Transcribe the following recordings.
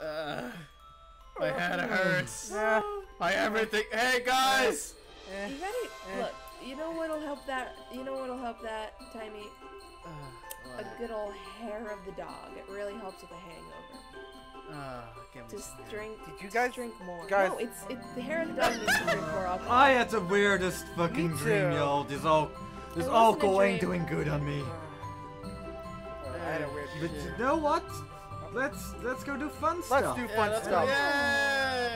My head hurts. My everything. Hey guys! You ready? Look, you know what'll help that? You know what'll help that, Timey? A good old hair of the dog. It really helps with the hangover. Just drink. Did you guys drink more? Guys. No, it's the hair of the dog needs to drink more alcohol. I had the weirdest fucking dream, y'all. This alcohol ain't doing good on me. I had a weird dream. But you know what? Let's go do fun stuff. Let's do fun stuff. Yay!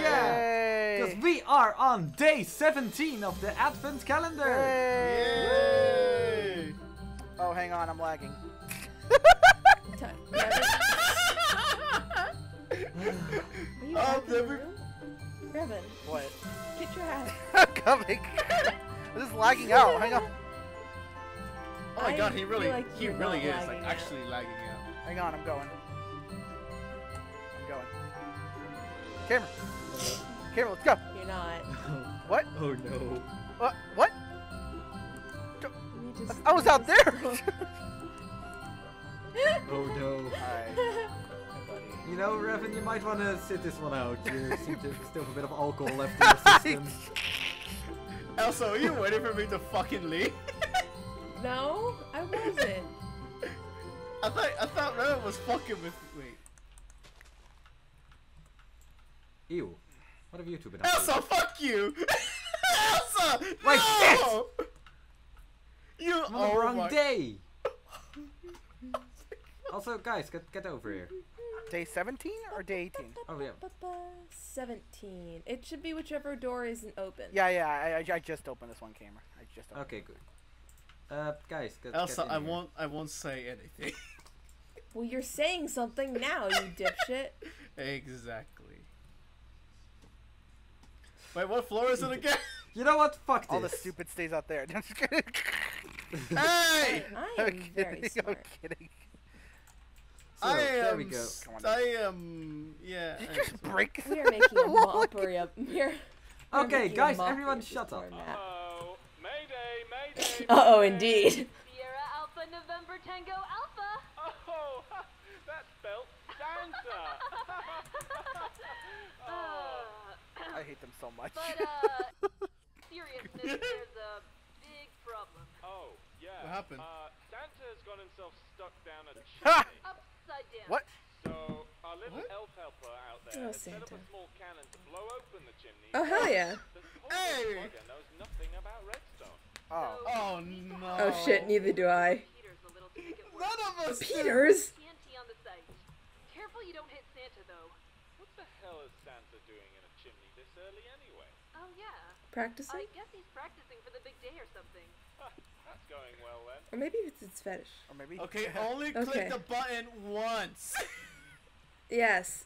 Yeah. Because we are on day 17 of the Advent calendar. Yay! Oh, hang on, I'm lagging. Revan, what? Get your hat. I'm coming. This is lagging out. Hang on. Oh my god, he really is like actually lagging out. Hang on, I'm going. I'm going. Camera. Camera, let's go. You're not. What? Oh no. What? What? I was out there. Oh no. Hi. You know, Revan, you might want to sit this one out. You seem to still have a bit of alcohol left in your system. Elsa, are you waiting for me to fucking leave? No, I wasn't. I thought Revan was fucking with me. Ew. What have you two been up to? Elsa, fuck you! Elsa! My no! Shit! You are on the wrong day! Also, guys, get over here. Day 17 or day 18? Oh, yeah. 17. It should be whichever door isn't open. Yeah, yeah. I just opened this one camera. I just opened it. Good. Guys, Elsa, I won't say anything. Well, you're saying something now, you dipshit. Exactly. Wait, what floor is it again? You know what? Fuck this. All the stupid stays out there. I'm just kidding. Hey! I'm very smart. I'm kidding. So, there we go. Yeah. Did you just break the We're making a up here. Okay, guys, everyone shut up. Uh-oh. Mayday, mayday, uh-oh, indeed. Sierra Alpha, November Tango Alpha. Oh, that spelled dancer. I hate them so much. But, seriousness, there's a big problem. Oh, yeah. What happened? Dancer's got himself stuck down a chimney. What? So our little elf helper out there set up a small cannon to blow open the chimney. Oh hell yeah! Hey! Knows nothing about redstone. Oh. Oh no. Oh shit! Neither do I. None of us. Peters. TNT on the site. Careful you don't hit Santa though. What the hell is Santa doing in a chimney this early anyway? Oh yeah. Practicing. I guess he's practicing for the big day or something. That's going well then. Or maybe it's his fetish. Or maybe. Okay, only click the button once. Yes.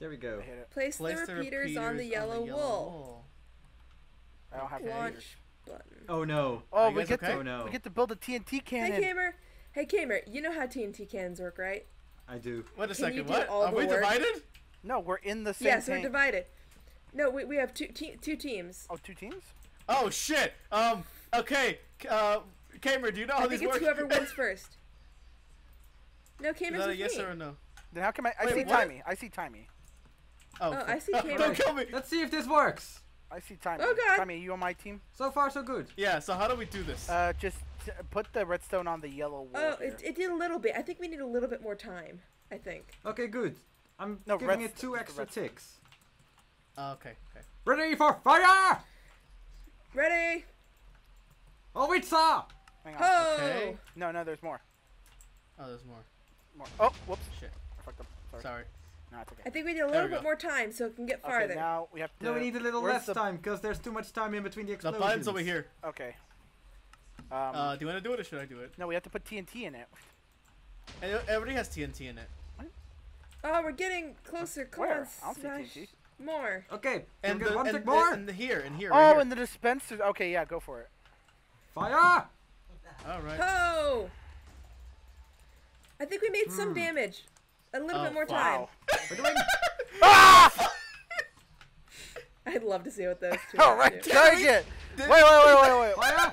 There we go. Place the repeaters on the yellow wool. I don't have launch button. Oh no. Oh, we get to build a TNT cannon. Hey Kamer, you know how TNT cannons work, right? I do. Wait a second, what? Are we divided? No, we're in the same tank. Yes, we're divided. No, we have two teams. Oh, two teams? Oh shit. Okay, Kamer, do you know how this works? I think it's whoever wins first. No, Kamer's with me. Yes or no? Then how come I see Timey. Oh, cool. I see Kamer. Don't kill me! Let's see if this works! I see Timey. Oh god! Timey, you on my team? So far, so good. Yeah, so how do we do this? Just put the redstone on the yellow wall. Oh, it did a little bit. I think we need a little bit more time, I think. Okay, good. I'm giving it 2 extra ticks. Okay. Ready for fire! Ready! Oh, it's up! Hang on. Oh. Okay. No, there's more. Oh, there's more. Oh, whoops. Shit. I fucked up. Sorry. No, it's okay. I think we need a little bit more time so it can get farther. Okay, now we have to... No, we need a little less time because there's too much time in between the explosions. The button's over here. Okay. Do you want to do it or should I do it? No, we have to put TNT in it. Everybody has TNT in it. What? Oh, we're getting closer. Come on, smash more. Okay. And more? And here, Oh, and the dispenser. Okay, yeah, go for it. Fire! Alright. Oh! I think we made some damage. A little bit more time. Ah! I'd love to see what those two are. Alright, try again! Wait.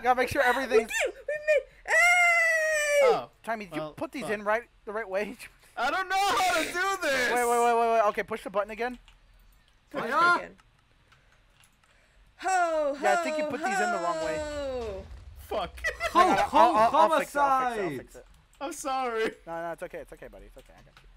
Gotta make sure everything's. We made. Hey! Oh. Timey, did you put these in the right way? I don't know how to do this! Wait. Okay, push the button again. Push it again. Ho, ho, yeah, I think you put these in the wrong way. Fuck. Ho, ho, homicide! I'm sorry. No, it's okay. It's okay, buddy. It's okay. I got you.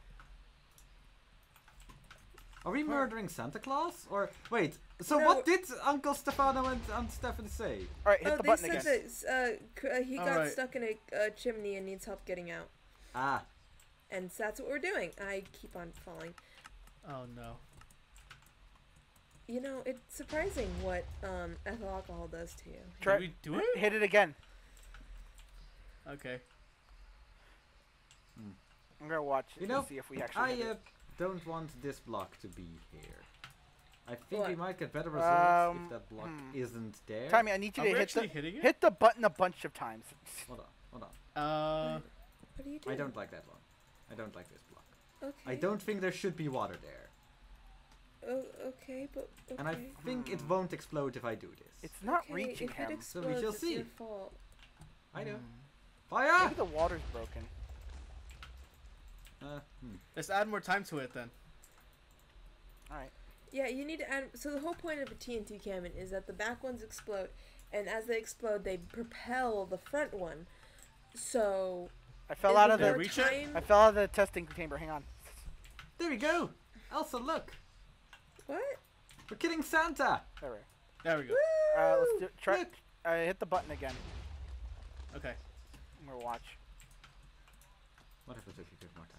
Are we murdering Santa Claus? Or wait, so no. What did Uncle Stefano and Aunt Stephanie say? All right, hit the button again. They said that he got stuck in a chimney and needs help getting out. Ah. And so that's what we're doing. I keep on falling. Oh no. You know, it's surprising what ethyl alcohol does to you. Try. Did we do it? Hit it again. Okay. I'm gonna watch it and see if we actually hit it. Don't want this block to be here. I think we might get better results if that block isn't there. Timmy, I need you to hit the button a bunch of times. Hold on. What are you doing? I don't like that one. I don't like this block. Okay. I don't think there should be water there. Oh, okay, but... Okay. And I think it won't explode if I do this. It's not reaching him. So we shall see. I know. Fire! Maybe the water's broken. Let's add more time to it then. Alright. Yeah, you need to add... So the whole point of a TNT cannon is that the back ones explode, and as they explode, they propel the front one. So... I fell out of the... I fell out of the testing chamber. Hang on. There we go! Elsa, look! What? We're kidding Santa! There we go. Woo! Let's do... Try... hit the button again. Okay. I'm gonna watch. What if it took more time?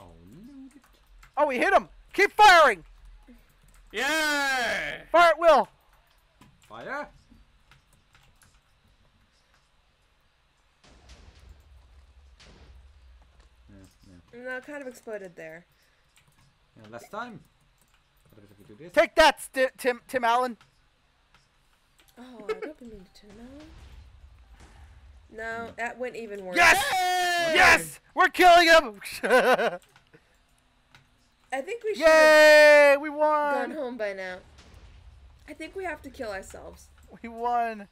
Oh, loaded. Oh, we hit him! Keep firing! Yeah! Fire at will! Fire! No, kind of exploded there. Yeah, last time. What if we do this? Take that, Tim Allen! Oh, I don't believe Tim Allen. No, that went even worse. Yes! Yay! Yes! We're killing him! I think we should have gone home by now. I think we have to kill ourselves. We won.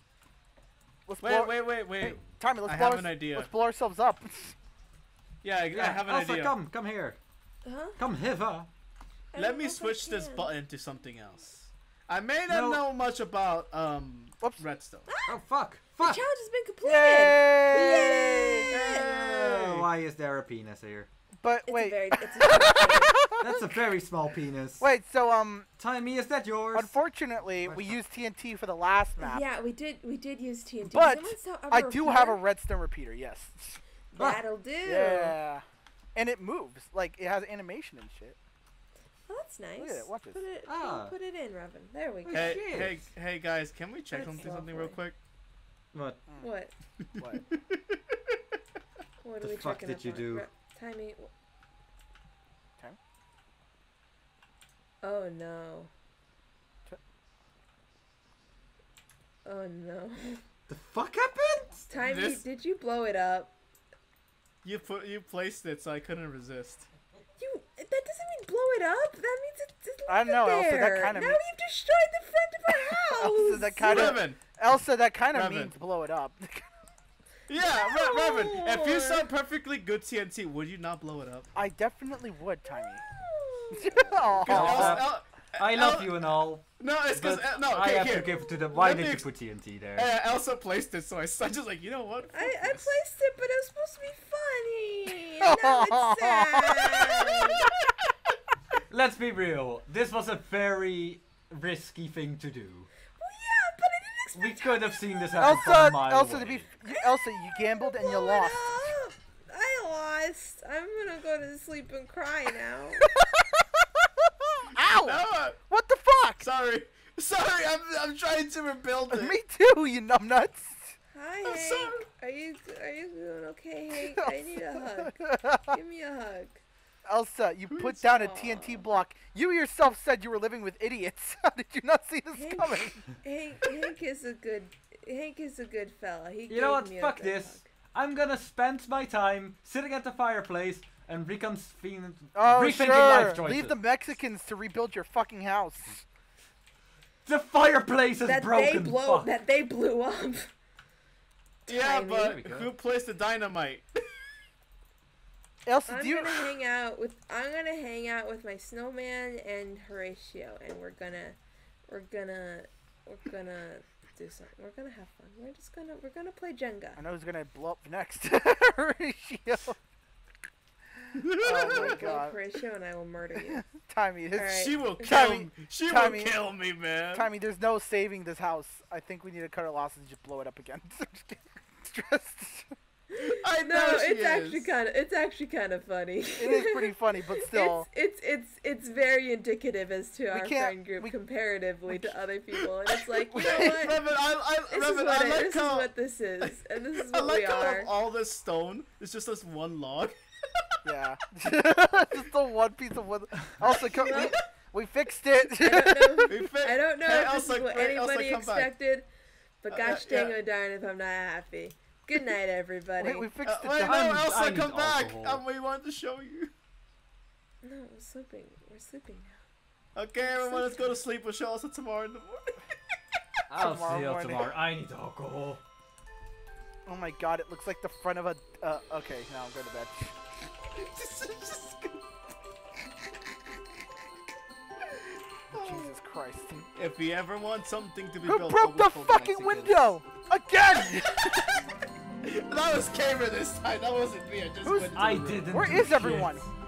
Wait. Hey, Tommy, I have an idea. Let's blow ourselves up. I have an idea. Come here. Huh? Come hither. Let me switch this button to something else. I may not know much about redstone. Oh, fuck. The challenge has been completed. Yay! Why is there a penis here? But wait. That's a very small penis. Wait, so Timey, is that yours? Unfortunately, we used TNT for the last map. Yeah, we did use TNT. But I do have a redstone repeater, yes. That'll do. Yeah. And it moves. Like it has animation and shit. Oh, that's nice. Look at it. Watch this. Put it in, Robin. There we go. Hey guys, can we check something real quick? What? What? What the fuck did you do? Timey. Time? Oh no. Oh no. The fuck happened? Timey, did you blow it up? You placed it, so I couldn't resist. That doesn't mean blow it up. That means it's I don't know, Elsa. That kind of. Now you've destroyed the front of our house. Elsa, that kind of. Elsa, that kind of means blow it up. Yeah, no! Revan, if you saw perfectly good TNT, would you not blow it up? I definitely would, Timey. No. I love you and all. No, it's because I have to give to them. Why did you put TNT there? Elsa placed it, so I just like, you know what? I placed it, but it was supposed to be funny. And now it's sad. Let's be real. This was a very risky thing to do. We could have seen this happen from a mile away. Elsa, you gambled and you lost. I lost. I'm gonna go to sleep and cry now. Ow! No. What the fuck? Sorry. I'm trying to rebuild it. Me too. You numbnuts. Hi, Hank. Sorry. Are you doing okay, Hank? Elsa. I need a hug. Give me a hug. Elsa, you put down a TNT block. You yourself said you were living with idiots. How did you not see this coming? Hank is a good fella. You know what? Fuck this. I'm gonna spend my time sitting at the fireplace and reconfiguring life choices. Leave the Mexicans to rebuild your fucking house. The fireplace is broken. That they blew up. Yeah, but who placed the dynamite? Elsa, I'm gonna hang out with my snowman and Horatio, and we're gonna do something. We're gonna have fun. We're gonna play Jenga. I know who's gonna blow up next. Horatio. Oh my God. Horatio, and I will murder you. Timey, right. She will kill me. She will kill me, man. Timey, there's no saving this house. I think we need to cut our losses and just blow it up again. I know it's actually kind of funny. It is pretty funny, but still, it's very indicative as to our friend group comparatively to other people. And it's like, you know what? This is what this is, and this is what we are. Of all this stone, it's just this one log. Yeah, just the one piece of wood. Also, we fixed it. I don't know if this is what anybody expected, but gosh dang oh darn if I'm not happy. Good night, everybody. Wait, we fixed it. No, Elsa, come back. We wanted to show you. No, we're sleeping. We're sleeping now. Okay, everyone, let's go to sleep. We'll show Elsa tomorrow in the morning. I'll see you tomorrow. I need alcohol. Oh my God, it looks like the front of a. Okay, now I'm going to bed. just go. Jesus Christ. If you ever want something to be built, broke the fucking window again. That was Cameron this time. That wasn't me. I just went. Where is everyone?